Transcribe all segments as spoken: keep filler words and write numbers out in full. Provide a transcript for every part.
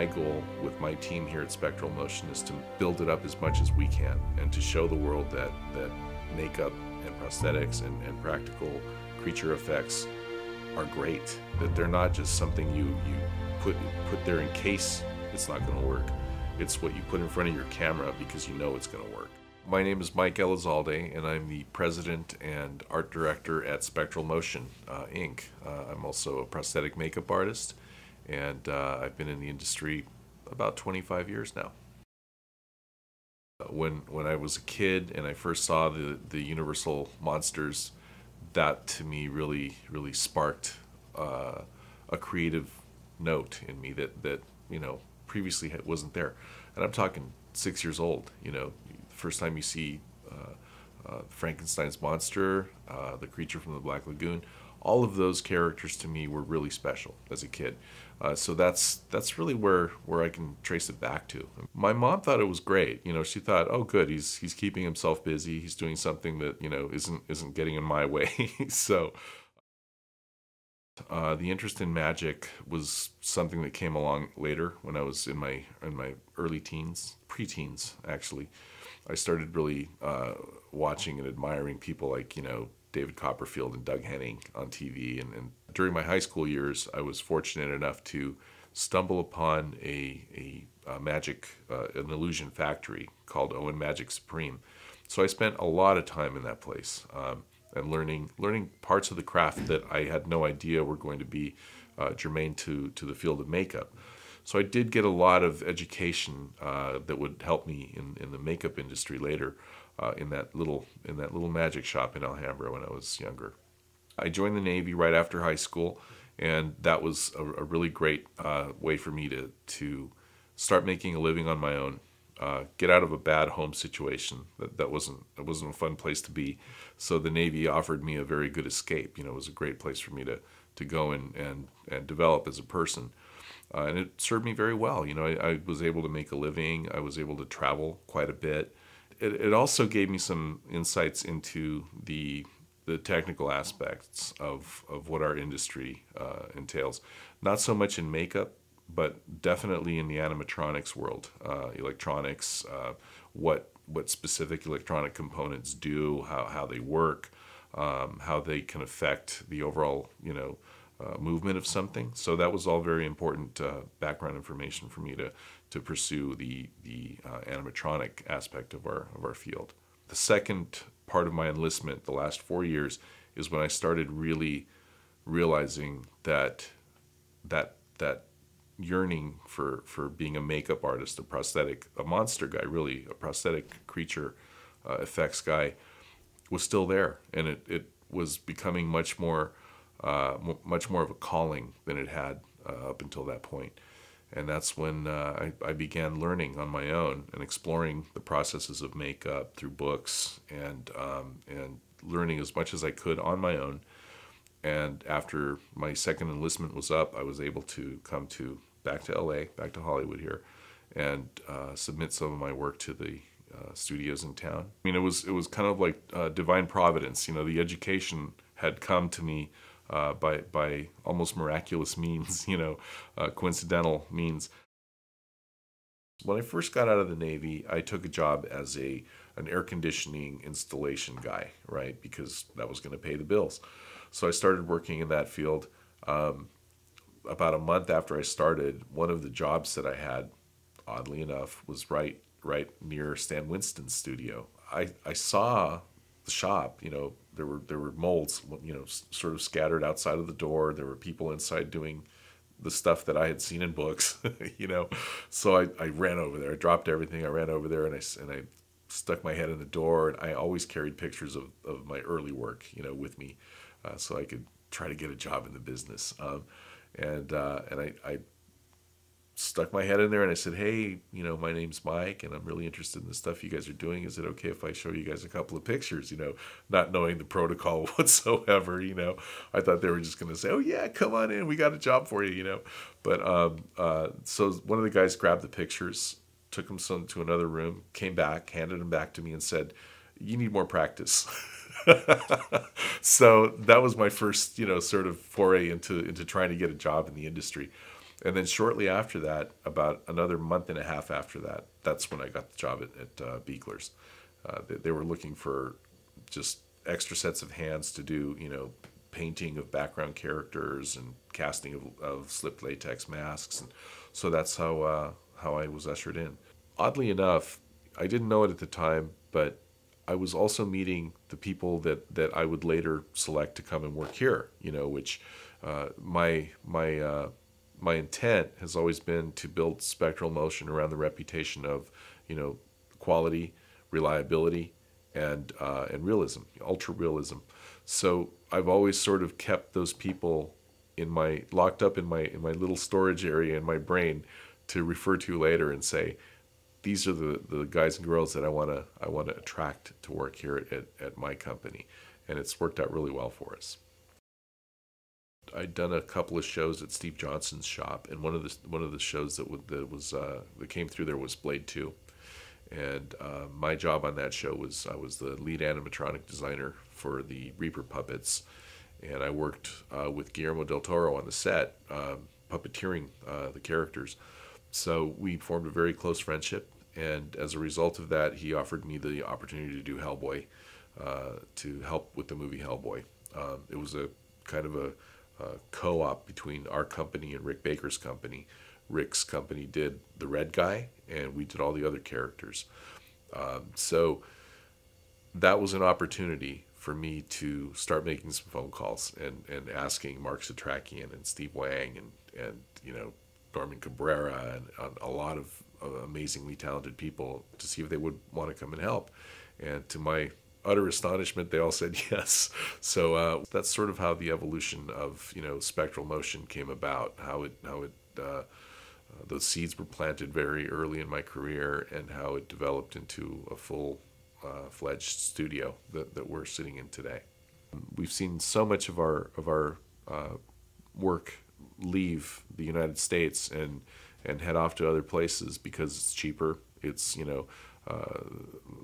my goal with my team here at Spectral Motion is to build it up as much as we can and to show the world that, that makeup and prosthetics and, and practical creature effects are great, that they're not just something you, you put, put there in case it's not going to work. It's what you put in front of your camera because you know it's going to work. My name is Mike Elizalde, and I'm the president and art director at Spectral Motion, uh, Incorporated. Uh, I'm also a prosthetic makeup artist, and uh, I've been in the industry about twenty-five years now. When, when I was a kid and I first saw the, the Universal Monsters, that to me really, really sparked uh, a creative note in me that, that, you know, previously wasn't there. And I'm talking six years old, you know. First time you see uh, uh, Frankenstein's Monster, uh, the Creature from the Black Lagoon, all of those characters to me were really special as a kid. Uh, so that's that's really where where I can trace it back to. My mom thought it was great. You know, she thought, oh, good, he's he's keeping himself busy. He's doing something that, you know, isn't isn't getting in my way. So uh, the interest in magic was something that came along later when I was in my in my early teens, preteens actually. I started really uh, watching and admiring people like, you know, David Copperfield and Doug Henning on T V. And, and during my high school years, I was fortunate enough to stumble upon a, a, a magic, uh, an illusion factory called Owen Magic Supreme. So I spent a lot of time in that place um, and learning, learning parts of the craft that I had no idea were going to be uh, germane to, to the field of makeup. So I did get a lot of education uh, that would help me in, in the makeup industry later, uh, in that little in that little magic shop in Alhambra when I was younger. I joined the Navy right after high school, and that was a, a really great uh, way for me to to start making a living on my own, uh, get out of a bad home situation. That that wasn't that wasn't a fun place to be. So the Navy offered me a very good escape. You know, it was a great place for me to to go and and and develop as a person. Uh, and it served me very well. You know, I, I was able to make a living. I was able to travel quite a bit. It, it also gave me some insights into the the technical aspects of, of what our industry uh, entails. Not so much in makeup, but definitely in the animatronics world, uh, electronics, uh, what what specific electronic components do, how how they work, um, how they can affect the overall, you know, Uh, movement of something. So that was all very important uh, background information for me to to pursue the the uh, animatronic aspect of our of our field. The second part of my enlistment, the last four years, is when I started really realizing that that that yearning for for being a makeup artist, a prosthetic, a monster guy, really a prosthetic creature uh, effects guy, was still there, and it it was becoming much more. Uh, m much more of a calling than it had uh, up until that point. And that's when uh, I, I began learning on my own and exploring the processes of makeup through books and, um, and learning as much as I could on my own. And after my second enlistment was up, I was able to come to back to L A, back to Hollywood here, and uh, submit some of my work to the uh, studios in town. I mean, it was, it was kind of like uh, divine providence. You know, the education had come to me Uh, by by almost miraculous means, you know, uh, coincidental means. When I first got out of the Navy, I took a job as a an air conditioning installation guy, right? Because that was going to pay the bills. So I started working in that field. Um, about a month after I started, one of the jobs that I had, oddly enough, was right right near Stan Winston's studio. I I saw the shop, you know. There were there were molds, you know, sort of scattered outside of the door. There were people inside doing the stuff that I had seen in books, you know. So I, I ran over there. I dropped everything. I ran over there and I and I stuck my head in the door. And I always carried pictures of of my early work, you know, with me, uh, so I could try to get a job in the business. Um, and uh, and I, I stuck my head in there and I said, hey, you know, my name's Mike and I'm really interested in the stuff you guys are doing. Is it okay if I show you guys a couple of pictures, you know, not knowing the protocol whatsoever, you know. I thought they were just going to say, oh yeah, come on in. We got a job for you, you know. But um, uh, so one of the guys grabbed the pictures, took them some to another room, came back, handed them back to me and said, you need more practice. So that was my first, you know, sort of foray into, into trying to get a job in the industry. And then shortly after that, about another month and a half after that, that's when I got the job at, at uh, Beagler's. Uh, they, they were looking for just extra sets of hands to do, you know, painting of background characters and casting of, of slipped latex masks. And so that's how, uh, how I was ushered in. Oddly enough, I didn't know it at the time, but I was also meeting the people that, that I would later select to come and work here, you know, which uh, my, my, uh, my intent has always been to build Spectral Motion around the reputation of, you know, quality, reliability, and uh, and realism, ultra realism. So I've always sort of kept those people in my locked up in my in my little storage area in my brain to refer to later and say, these are the, the guys and girls that I wanna I wanna attract to work here at, at my company, and it's worked out really well for us. I'd done a couple of shows at Steve Johnson's shop, and one of the one of the shows that was that was uh, that came through there was Blade Two, and uh, my job on that show was I was the lead animatronic designer for the Reaper puppets, and I worked uh, with Guillermo del Toro on the set, uh, puppeteering uh, the characters. So we formed a very close friendship, and as a result of that, he offered me the opportunity to do Hellboy, uh, to help with the movie Hellboy. Um, it was a kind of a Uh, co-op between our company and Rick Baker's company. Rick's company did the red guy, and we did all the other characters. Um, so that was an opportunity for me to start making some phone calls and, and asking Mark Satrakian and Steve Wang and, and you know, Norman Cabrera and, and a lot of uh, amazingly talented people to see if they would want to come and help. And to my utter astonishment, they all said yes. So uh, that's sort of how the evolution of, you know, Spectral Motion came about. How it, how it, uh, those seeds were planted very early in my career, and how it developed into a full-fledged uh, studio that that we're sitting in today. We've seen so much of our of our uh, work leave the United States and and head off to other places because it's cheaper. It's, you know. Uh,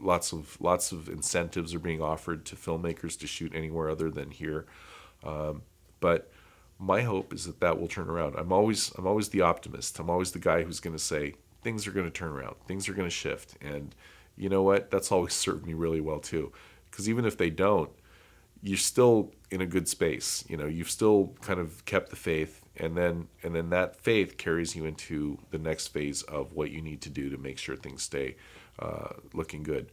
lots of lots of incentives are being offered to filmmakers to shoot anywhere other than here, um, but my hope is that that will turn around. I'm always I'm always the optimist. I'm always the guy who's going to say things are going to turn around, things are going to shift, and you know what? That's always served me really well too, because even if they don't, you're still in a good space. You know, you've still kind of kept the faith, and then and then that faith carries you into the next phase of what you need to do to make sure things stay Uh, looking good.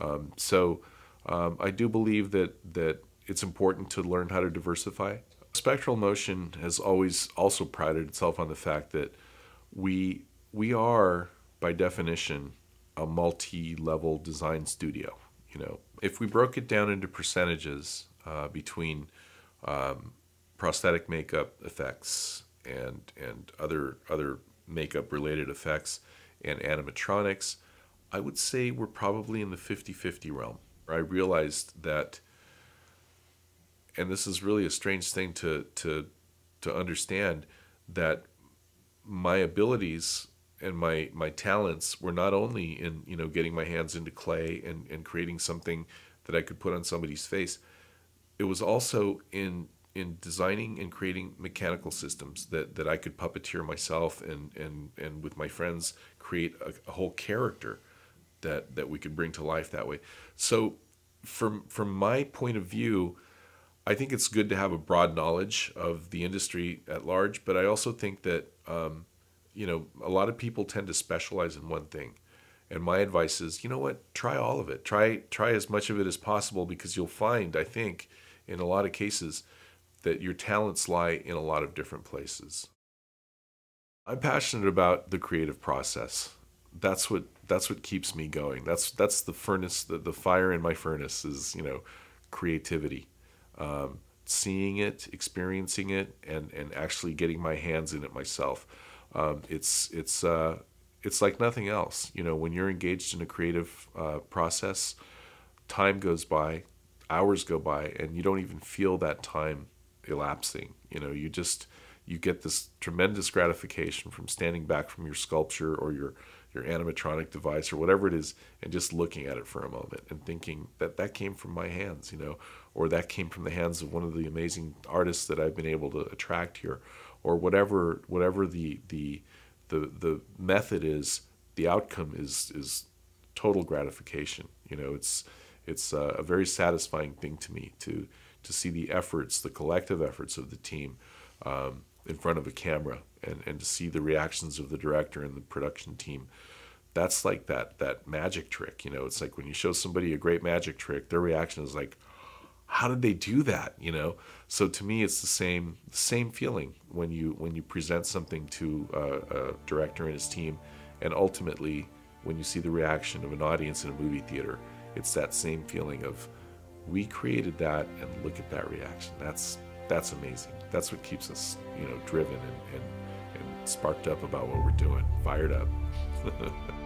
Um, so um, I do believe that that it's important to learn how to diversify. Spectral Motion has always also prided itself on the fact that we we are by definition a multi-level design studio. You know, if we broke it down into percentages uh, between um, prosthetic makeup effects and and other other makeup related effects and animatronics, I would say we're probably in the fifty fifty realm. I realized that, and this is really a strange thing to, to, to understand, that my abilities and my, my talents were not only in, you know, getting my hands into clay and, and creating something that I could put on somebody's face, it was also in, in designing and creating mechanical systems that, that I could puppeteer myself and, and, and with my friends create a, a whole character that that we could bring to life that way. So from from my point of view, I think it's good to have a broad knowledge of the industry at large, but I also think that um, you know, a lot of people tend to specialize in one thing, and my advice is, you know what, try all of it. Try try as much of it as possible, because you'll find, I think, in a lot of cases that your talents lie in a lot of different places. I'm passionate about the creative process. That's what that's what keeps me going. That's that's the furnace, the, the fire in my furnace is, you know, creativity. Um, seeing it, experiencing it, and and actually getting my hands in it myself. Um, it's it's uh, it's like nothing else. You know, when you're engaged in a creative uh, process, time goes by, hours go by, and you don't even feel that time elapsing. You know, you just you get this tremendous gratification from standing back from your sculpture or your your animatronic device or whatever it is, and just looking at it for a moment and thinking that that came from my hands, you know, or that came from the hands of one of the amazing artists that I've been able to attract here, or whatever whatever the the the the method is, the outcome is is total gratification. You know, it's it's a very satisfying thing to me to to see the efforts, the collective efforts of the team um, in front of a camera, and and to see the reactions of the director and the production team. That's like that that magic trick. You know, it's like when you show somebody a great magic trick, their reaction is like, how did they do that? You know, so to me, it's the same same feeling when you when you present something to a, a director and his team, and ultimately when you see the reaction of an audience in a movie theater, it's that same feeling of, we created that, and look at that reaction. That's that's amazing. That's what keeps us, you know, driven and and, and sparked up about what we're doing, fired up.